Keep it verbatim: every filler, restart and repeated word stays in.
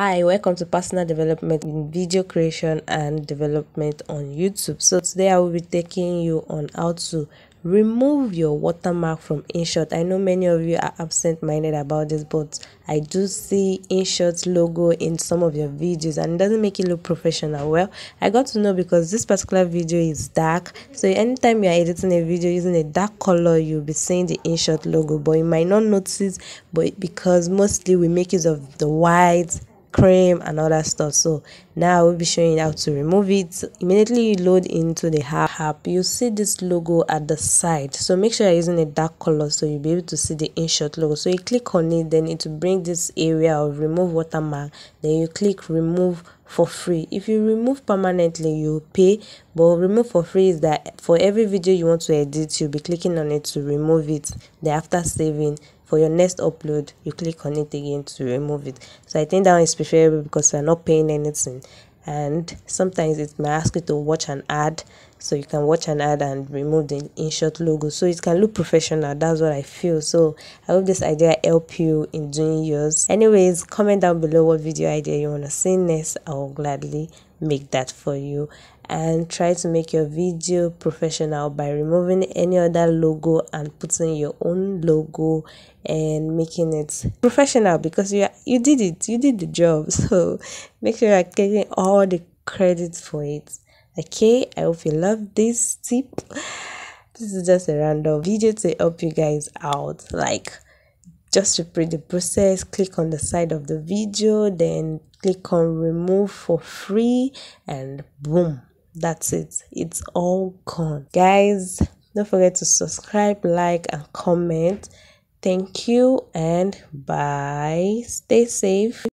Hi, welcome to Personal Development in Video Creation and Development on YouTube. So today I will be taking you on how to remove your watermark from InShot. I know many of you are absent-minded about this, but I do see InShot's logo in some of your videos and it doesn't make it look professional. Well, I got to know because this particular video is dark, so anytime you are editing a video using a dark color, you'll be seeing the InShot logo, but you might not notice, but because mostly we make use of the whites, cream and all that stuff. So now I will be showing you how to remove it. Immediately you load into the app, you see this logo at the side, so make sure you're using a dark color so you'll be able to see the InShot logo. So you click on it, then it will bring this area of remove watermark, then you click remove for free. If you remove permanently, you pay, but remove for free is that for every video you want to edit, you'll be clicking on it to remove it. Then after saving, for your next upload, you click on it again to remove it. So I think that one is preferable because we are not paying anything, and sometimes it may ask you to watch an ad, so you can watch an ad and remove the InShot logo so it can look professional. That's what I feel. So I hope this idea help you in doing yours. Anyways, comment down below what video idea you want to see next. I will gladly make that for you, and try to make your video professional by removing any other logo and putting your own logo and making it professional, because you you did it, you did the job. So make sure you're getting all the credits for it. Okay, I hope you love this tip. This is just a random video to help you guys out, like just repeat the process. Click on the side of the video, then click on remove for free, and boom, that's it. It's all gone. Guys, don't forget to subscribe, like and comment. Thank you and bye. Stay safe.